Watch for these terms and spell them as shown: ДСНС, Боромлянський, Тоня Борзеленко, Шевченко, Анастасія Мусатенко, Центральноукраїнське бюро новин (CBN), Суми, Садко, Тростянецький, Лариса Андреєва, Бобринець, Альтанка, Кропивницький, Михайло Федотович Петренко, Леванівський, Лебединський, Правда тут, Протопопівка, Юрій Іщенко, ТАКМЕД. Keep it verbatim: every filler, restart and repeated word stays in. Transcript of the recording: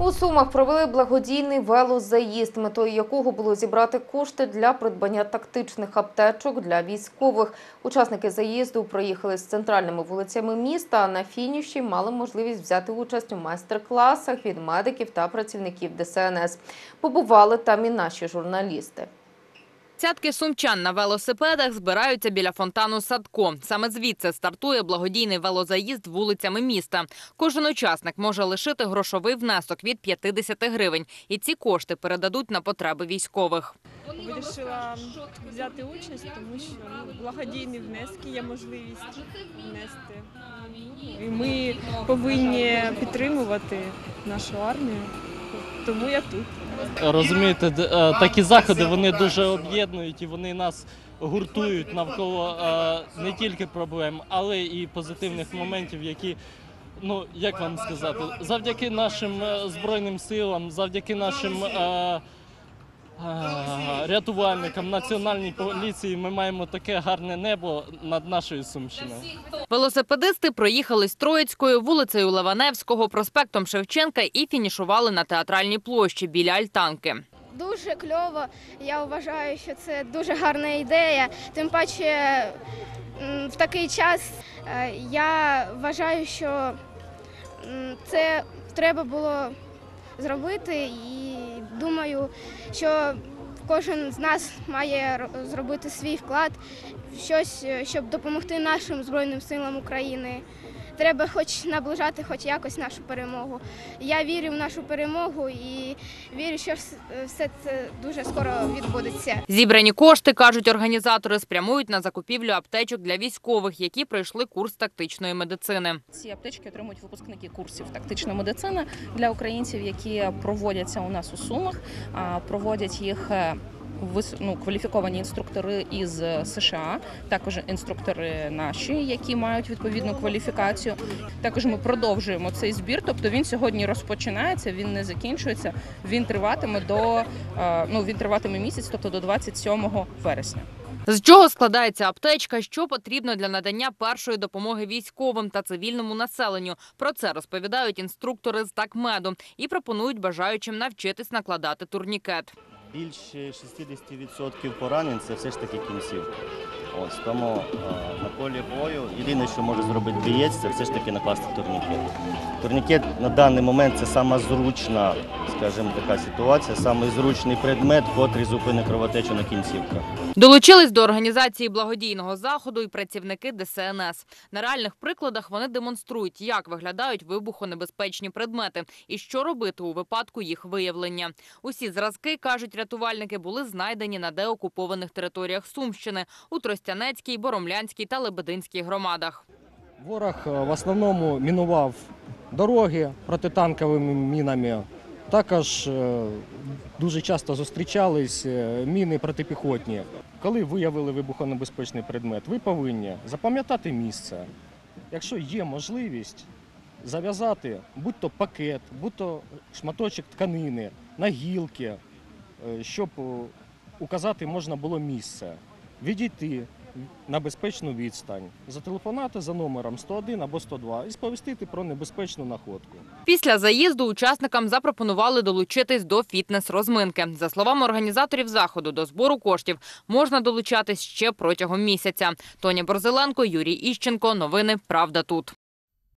У Сумах провели благодійний велозаїзд, метою якого було зібрати кошти для придбання тактичних аптечок для військових. Учасники заїзду проїхали з центральними вулицями міста, а на фініші мали можливість взяти участь у майстер-класах від медиків та працівників Д С Н С. Побували там і наші журналісти. Десятки сумчан на велосипедах збираються біля фонтану Садко. Саме звідси стартує благодійний велозаїзд вулицями міста. Кожен учасник може лишити грошовий внесок від п'ятдесят гривень. І ці кошти передадуть на потреби військових. Вирішила взяти участь, тому що благодійні внески є можливість внести. І ми повинні підтримувати нашу армію, тому я тут. Розумієте, такі заходи вони дуже об'єднують і вони нас гуртують навколо не тільки проблем, але і позитивних моментів, які, ну, як вам сказати, завдяки нашим Збройним силам, завдяки нашим рятувальникам, національній поліції ми маємо таке гарне небо над нашою Сумщиною. Велосипедисти проїхали з Троїцькою, вулицею Леваневського, проспектом Шевченка і фінішували на Театральній площі біля Альтанки. Дуже кльово. Я вважаю, що це дуже гарна ідея. Тим паче в такий час я вважаю, що це треба було зробити і думаю, що кожен з нас має зробити свій вклад в щось, щоб допомогти нашим Збройним силам України. Треба хоч наближати хоч якось нашу перемогу. Я вірю в нашу перемогу і вірю, що все це дуже скоро відбудеться. Зібрані кошти, кажуть організатори, спрямують на закупівлю аптечок для військових, які пройшли курс тактичної медицини. Ці аптечки отримують випускники курсів тактичної медицини для українців, які проводяться у нас у Сумах, проводять їх Ну, кваліфіковані інструктори із С Ш А, також інструктори наші, які мають відповідну кваліфікацію. Також ми продовжуємо цей збір, тобто він сьогодні розпочинається, він не закінчується, він триватиме до ну, він триватиме місяць, тобто до двадцять сьомого вересня. З чого складається аптечка, що потрібно для надання першої допомоги військовим та цивільному населенню? Про це розповідають інструктори з ТАКМЕДу і пропонують бажаючим навчитись накладати турнікет. Більше шістдесят відсотків поранень – це все ж таки кінцівки. Ось, тому е, на полі бою єдине, що може зробити боєць, це все ж таки накласти турнікет. Турнікет на даний момент – це сама зручна, скажімо, така ситуація, самий зручний предмет, котрий зупинить кровотечу на кінцівках. Долучились до організації благодійного заходу і працівники Д С Н С. На реальних прикладах вони демонструють, як виглядають вибухонебезпечні предмети і що робити у випадку їх виявлення. Усі зразки, кажуть рятувальники, були знайдені на деокупованих територіях Сумщини у Тростянецькій, Боромлянській та Лебединській громадах. Ворог в основному мінував дороги протитанковими мінами. Також дуже часто зустрічались міни протипіхотні. Коли виявили вибухонебезпечний предмет, ви повинні запам'ятати місце. Якщо є можливість зав'язати будь-то пакет, будь-то шматочок тканини на гілки, щоб указати можна було місце, відійти на безпечну відстань, зателефонувати за номером сто один або сто два і сповістити про небезпечну находку. Після заїзду учасникам запропонували долучитись до фітнес-розминки. За словами організаторів заходу, до збору коштів можна долучатись ще протягом місяця. Тоня Борзеленко, Юрій Іщенко. Новини «Правда тут».